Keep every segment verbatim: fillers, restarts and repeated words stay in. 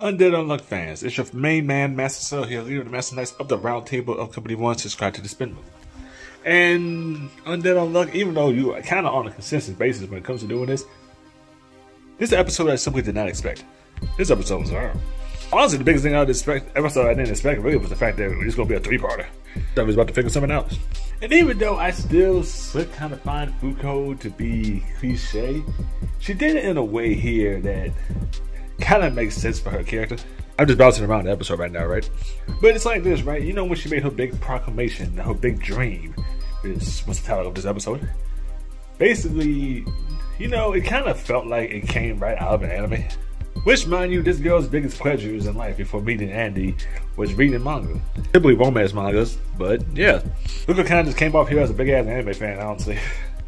Undead Unluck fans, it's your main man, Master Cell here, leader of the Master Knights of the Round Table of Company One. Subscribe to the Spin Move. And Undead Unluck, even though you are kind of on a consistent basis when it comes to doing this, this is an episode that I simply did not expect. This episode was hard. Honestly, the biggest thing I didn't expect, episode I didn't expect really was the fact that it's going to be a three-parter. I was about to figure something out. And even though I still kind of find Fuko to be cliche, she did it in a way here that kind of makes sense for her character. I'm just bouncing around the episode right now, right? But it's like this, right? You know when she made her big proclamation, her big dream, is what's the title of this episode? Basically, you know, it kind of felt like it came right out of an anime. Which, mind you, this girl's biggest pleasures in life before meeting Andy was reading manga. Typically romance mangas, but yeah. Fuko kind of just came off here as a big-ass anime fan, honestly.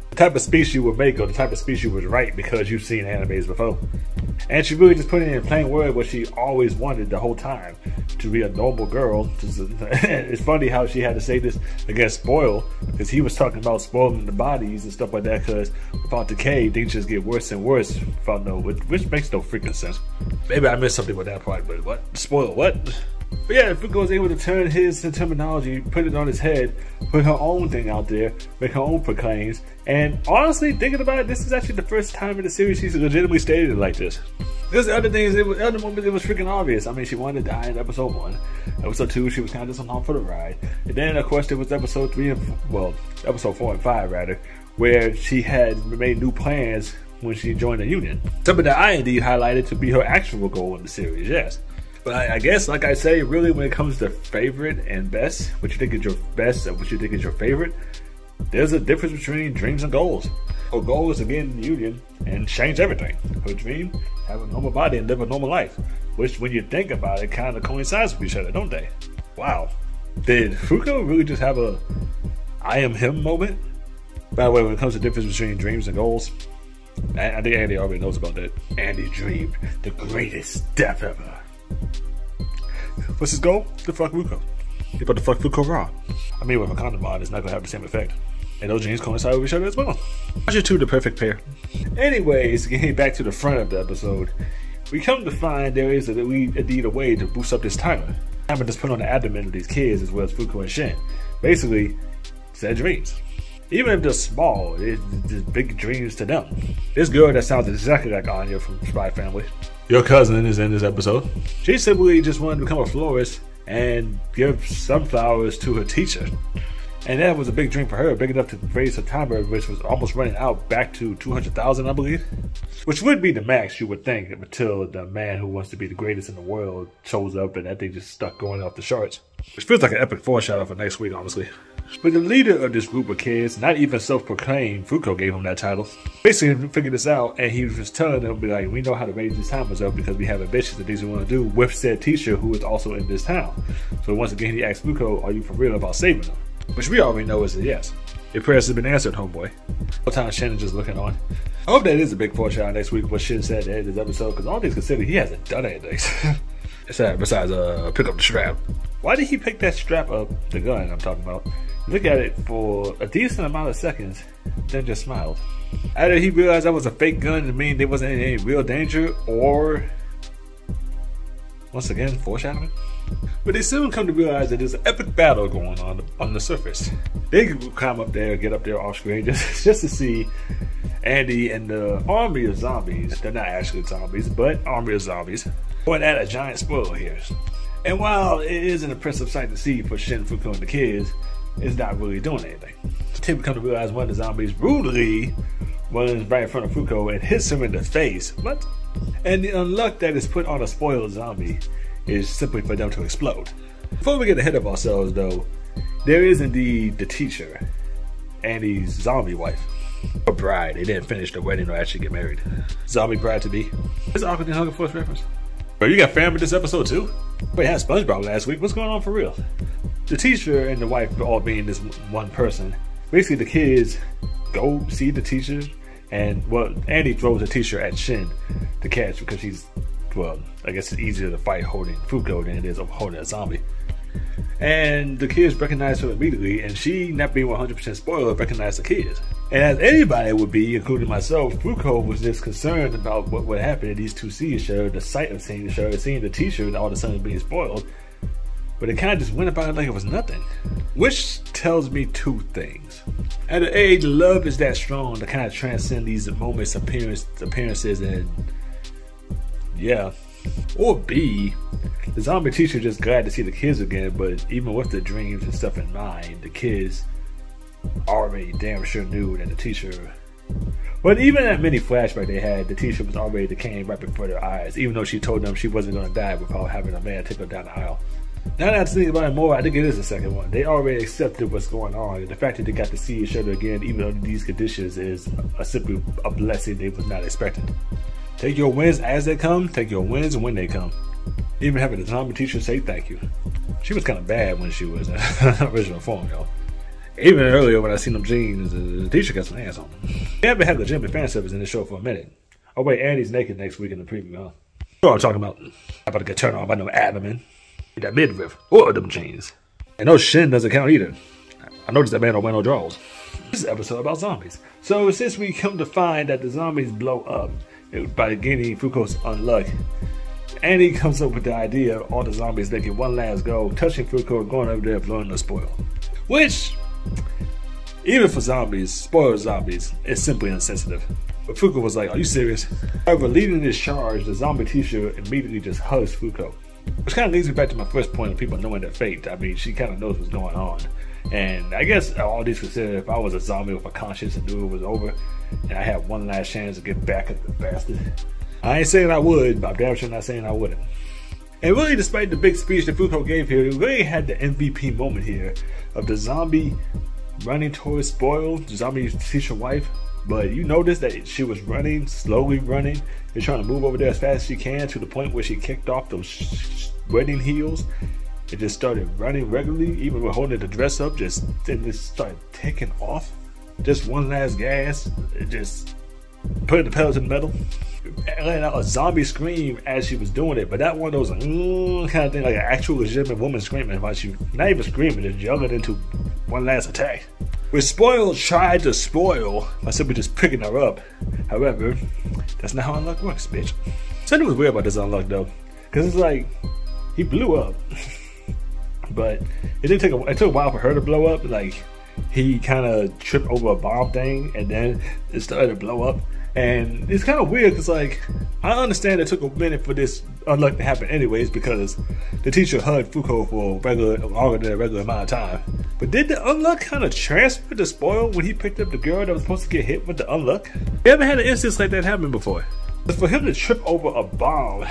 The type of speech you would make or the type of speech you would write because you've seen animes before. And she really just put in plain word what she always wanted the whole time, to be a normal girl. It's funny how she had to say this against Spoil, because he was talking about spoiling the bodies and stuff like that, because without decay, things just get worse and worse, without no, which makes no freaking sense. Maybe I missed something with that part, but what? Spoil what? But yeah, Fuko was able to turn his terminology, put it on his head, put her own thing out there, make her own proclaims, and honestly, thinking about it, this is actually the first time in the series she's legitimately stated it like this. Because the other thing is, it was, other moments, it was freaking obvious. I mean, she wanted to die in episode one. Episode two, she was kind of just along for the ride. And then, of course, there was episode three and, well, episode four and five, rather, where she had made new plans when she joined the union. Something that I indeed highlighted to be her actual goal in the series, yes. But I, I guess, like I say, really when it comes to favorite and best, what you think is your best and what you think is your favorite, there's a difference between dreams and goals. Her goal is to get in the union and change everything. Her dream, have a normal body and live a normal life. Which, when you think about it, kind of coincides with each other, don't they? Wow. Did Fuko really just have a I am him moment? By the way, when it comes to the difference between dreams and goals, I, I think Andy already knows about that. Andy dreamed the greatest death ever. What's his goal? To fuck Fuko. He's about to fuck Fuko raw. I mean, with a condom on, it's not gonna have the same effect. And those dreams coincide with each other as well. Aren't you two the perfect pair? Anyways, getting back to the front of the episode, we come to find there is a, we indeed a way to boost up this timer. Timer just put on the abdomen of these kids as well as Fuko and Shen. Basically, it's their dreams. Even if they're small, it's, it's big dreams to them. This girl that sounds exactly like Anya from Spy Family, your cousin, is in this episode. She simply just wanted to become a florist and give sunflowers to her teacher. And that was a big dream for her, big enough to raise her timer, which was almost running out back to two hundred thousand, I believe. Which would be the max, you would think, until the man who wants to be the greatest in the world shows up and that thing just stuck going off the charts. Which feels like an epic foreshadow for next week, honestly. But the leader of this group of kids, not even self-proclaimed, Fuko gave him that title. Basically, figured this out, and he was telling them, be like, we know how to raise these timers up because we have ambitions and things we want to do with said teacher who is also in this town. So once again, he asked Fuko, are you for real about saving them? Which we already know is a yes. Your prayers have been answered, homeboy. All time Shen is just looking on. I hope that is a big foreshadow next week what Shen said in this episode, because all things considered, he hasn't done anything. Sad, besides uh, pick up the strap. Why did he pick that strap up, the gun I'm talking about, look at it for a decent amount of seconds, then just smiled? Either he realized that was a fake gun to mean there wasn't any, any real danger, or once again, foreshadowing. But they soon come to realize that there's an epic battle going on on the surface. They can climb up there, get up there off screen just, just to see Andy and the army of zombies. They're not actually zombies, but army of zombies. Point at a giant spoiler here. And while it is an impressive sight to see for Shen, Fuko, and the kids, it's not really doing anything. They come to realize one of the zombies brutally runs right in front of Fuko and hits him in the face. What? And the unluck that is put on a spoiled zombie is simply for them to explode. Before we get ahead of ourselves though, there is indeed the teacher, Andy's zombie wife. Or bride, they didn't finish the wedding or actually get married. Zombie bride to be. That's an awkward thing, Hunger Force reference. Bro, you got family this episode too? Wait, I had SpongeBob last week, what's going on for real? The teacher and the wife all being this one person, basically the kids go see the teacher and, well, Andy throws the teacher at Shen to catch because she's, well, I guess it's easier to fight holding Fuko than it is holding a zombie. And the kids recognize her immediately, and she, not being one hundred percent spoiled, recognized the kids. And as anybody would be, including myself, Foucault was just concerned about what would happen if these two seeing each other, the sight of seeing each other, seeing the t-shirt all of a sudden being spoiled. But it kind of just went about it like it was nothing. Which tells me two things. At an age, love is that strong to kind of transcend these moments, appearance, appearances, and yeah. Or B, the zombie teacher just glad to see the kids again, but even with the dreams and stuff in mind, the kids already damn sure knew that the teacher. But even that mini flashback they had, the teacher was already decaying right before their eyes, even though she told them she wasn't going to die without having a man take her down the aisle. Now that I think about it more, I think it is the second one. They already accepted what's going on, and the fact that they got to see each other again, even under these conditions, is a, a simply a blessing they was not expecting. Take your wins as they come, take your wins when they come. Even having the zombie teacher say thank you. She was kind of bad when she was in her original form, though. Even earlier when I seen them jeans, the teacher got some ass on them. They haven't had legitimate fan service in this show for a minute. Oh wait, Andy's naked next week in the preview, huh? You know what I'm talking about. I'm about to get turned on by no abdomen. That midriff, or them jeans. And no Shen doesn't count either. I noticed that man don't wear no drawers. This is an episode about zombies. So since we come to find that the zombies blow up, by getting Foucault's unluck, Andy comes up with the idea of all the zombies taking one last go, touching Foucault, going over there, blowing the spoil. Which, even for zombies, spoiled zombies, is simply insensitive. But Foucault was like, "Are you serious?" However, leading this charge, the zombie teacher immediately just hugs Foucault, which kind of leads me back to my first point of people knowing their fate. I mean, she kind of knows what's going on, and I guess all these considered, if I was a zombie with a conscience and knew it was over, and I had one last chance to get back at the bastard, I ain't saying I would, but I'm damn sure not saying I wouldn't. And really, despite the big speech that Foucault gave here, we really had the M V P moment here of the zombie running towards Spoil, the zombie teacher wife. But you notice that she was running, slowly running, and trying to move over there as fast as she can, to the point where she kicked off those wedding heels and just started running regularly, even with holding the dress up, just then just started taking off. Just one last gas, just putting the pedal to the metal, letting out a zombie scream as she was doing it. But that one was a mm, kind of thing, like an actual legitimate woman screaming, while she not even screaming, just yelling into one last attack. Which Spoil tried to spoil by simply just picking her up. However, that's not how Unluck works, bitch. Something was weird about this Unluck though, because it's like he blew up, but it didn't take a, it took a while for her to blow up. Like, he kind of tripped over a bomb thing, and then it started to blow up. And it's kind of weird because, like, I understand it took a minute for this unluck to happen anyways, because the teacher hugged Foucault for a regular, longer than a regular amount of time. But did the unluck kind of transfer to Spoil when he picked up the girl that was supposed to get hit with the unluck? We haven't had an instance like that happen before. But for him to trip over a bomb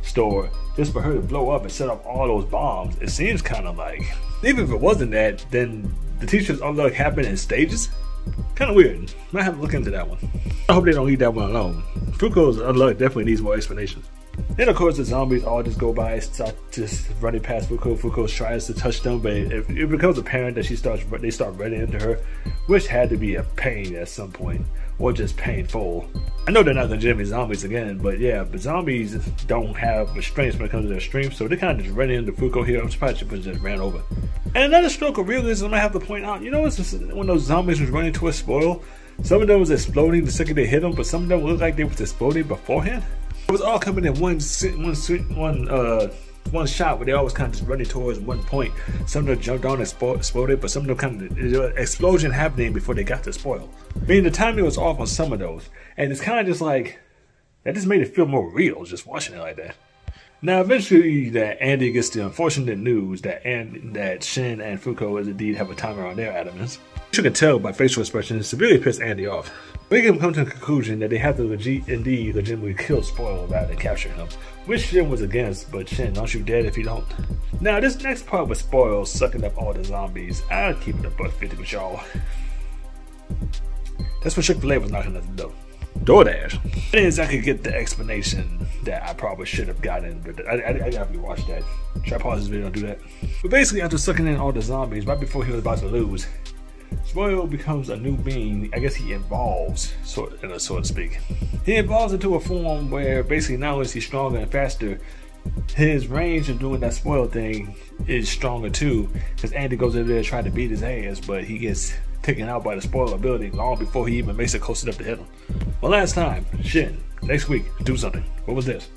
store, just for her to blow up and set off all those bombs, it seems kind of like, even if it wasn't that, then the teacher's unluck happened in stages. Kind of weird. Might have to look into that one. I hope they don't leave that one alone. Foucault's unluck definitely needs more explanation. Then of course the zombies all just go by, start just running past Foucault. Foucault tries to touch them, but it, it becomes apparent that she starts, they start running into her, which had to be a pain at some point, or just painful. I know they're not legitimate zombies again, but yeah, but zombies don't have restraints when it comes to their strength, so they kind of just ran into Foucault here. I'm surprised she just ran over. And another stroke of realism I have to point out, you know, it's just, when those zombies was running towards Spoil, some of them was exploding the second they hit them, but some of them looked like they was exploding beforehand. It was all coming in one, one, one, uh, one shot, where they always kind of just running towards one point. Some of them jumped on and exploded, but some of them kind of, there was an explosion happening before they got to Spoil. I mean, the timing was off on some of those, and it's kind of just like, that just made it feel more real, just watching it like that. Now, eventually, that Andy gets the unfortunate news that Andy, that Shen and Foucault is indeed have a timer on their atoms. You can tell by facial expressions, severely pissed Andy off, making him come to the conclusion that they have to legit, indeed legitimately kill Spoil about and capture him, which Shen was against, but Shen, don't you dead if you don't. Now, this next part with Spoil sucking up all the zombies, I'll keep it a buck fifty with y'all. That's what Chick-fil-A was not gonna do. DoorDash. I didn't exactly get the explanation that I probably should have gotten, but I, I, I gotta rewatch that. Should I pause this video and do that? But basically, after sucking in all the zombies, right before he was about to lose, Spoil becomes a new being. I guess he evolves, sort of, so to speak. He evolves into a form where basically not only is he stronger and faster, his range of doing that Spoil thing is stronger too, because Andy goes over there and tries to beat his ass, but he gets taken out by the spoiler ability long before he even makes it close enough to hit him. One last time, Shen. Next week, do something. What was this?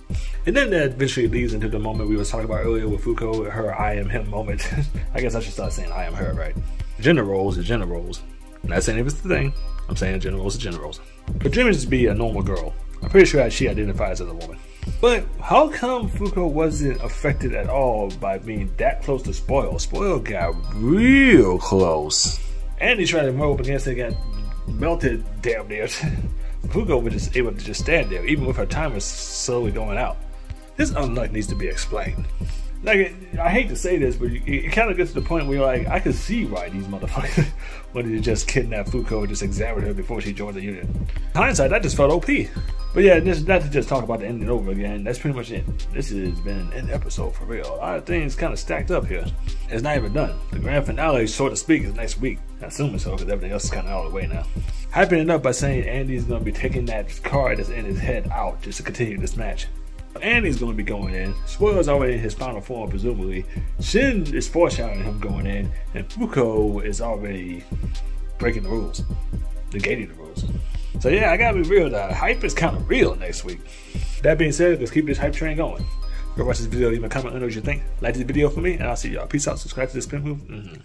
And then that eventually leads into the moment we was talking about earlier with Foucault, her I am him moment. I guess I should start saying I am her, right? Gender roles are gender roles. I'm not saying if it's the thing. I'm saying gender roles are gender roles. For Jimmy to be a normal girl, I'm pretty sure she identifies as a woman. But how come Foucault wasn't affected at all by being that close to Spoil? Spoil got real close. Andy tried to move up against it, got melted damn near. Foucault was just able to just stand there, even with her timer slowly going out. This unluck needs to be explained. Like, I hate to say this, but it, it kind of gets to the point where you're like, I can see why these motherfuckers wanted to just kidnap Foucault and just examine her before she joined the unit. In hindsight, that just felt O P. But yeah, this, not to just talk about the ending over again, that's pretty much it. This has been an episode for real. A lot of things kind of stacked up here. It's not even done. The grand finale, so to speak, is next week. I assume so, because everything else is kind of out of the way now. Hyping it up by saying Andy's going to be taking that card that's in his head out just to continue this match. Andy's going to be going in. Spoil's already in his final form, presumably. Shin is foreshadowing him going in, and Foucault is already breaking the rules, negating the rules. So yeah, I gotta be real, the hype is kind of real next week. That being said, let's keep this hype train going. Go watch this video, leave a comment, let me know what you think. Like this video for me, and I'll see y'all. Peace out, subscribe to the Spin Move. Mm-hmm.